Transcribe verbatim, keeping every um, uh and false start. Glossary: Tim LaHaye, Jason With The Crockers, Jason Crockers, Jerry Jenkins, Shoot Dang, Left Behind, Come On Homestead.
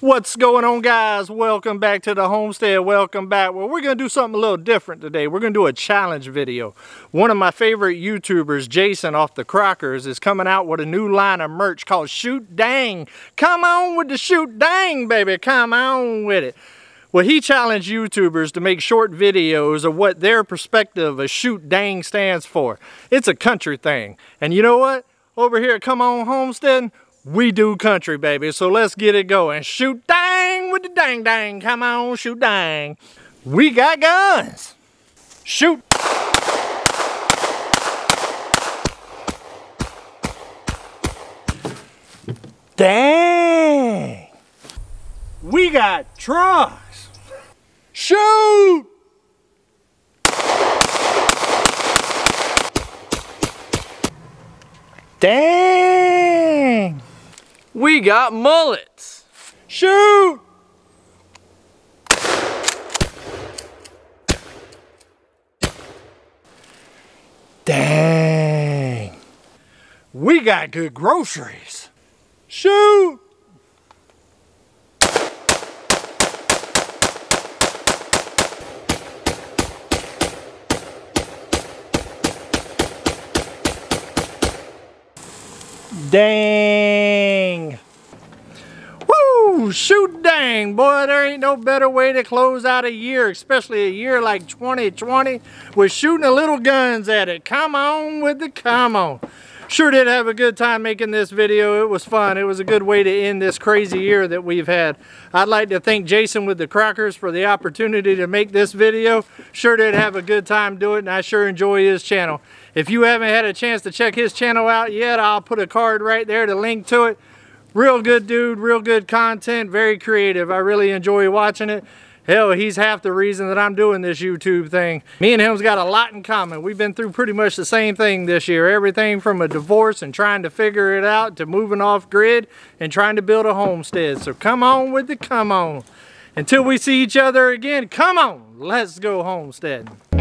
What's going on, guys? Welcome back to the homestead. Welcome back. Well, we're going to do something a little different today. We're going to do a challenge video. One of my favorite YouTubers, Jason off the Crockers, is coming out with a new line of merch called Shoot Dang. Come on with the Shoot Dang, baby. Come on with it. Well, he challenged YouTubers to make short videos of what their perspective of Shoot Dang stands for. It's a country thing. And you know what? Over here at Come On Homestead, we do country, baby, so let's get it going. Shoot dang with the dang dang. Come on, shoot dang. We got guns. Shoot. Dang. We got trucks. Shoot. Dang. We got mullets. Shoot! Dang. We got good groceries. Shoot! Dang. Woo, shoot dang, boy, there ain't no better way to close out a year, especially a year like twenty twenty. We're shooting a little guns at it. Come on with the come on. Sure did have a good time making this video. It was fun. It was a good way to end this crazy year that we've had. I'd like to thank Jason with the Crockers for the opportunity to make this video. Sure did have a good time doing it, and I sure enjoy his channel. If you haven't had a chance to check his channel out yet, I'll put a card right there to link to it. Real good dude, real good content, very creative. I really enjoy watching it. Hell, he's half the reason that I'm doing this YouTube thing. Me and him's got a lot in common. We've been through pretty much the same thing this year. Everything from a divorce and trying to figure it out to moving off grid and trying to build a homestead. So come on with the come on. Until we see each other again, come on, let's go homesteading.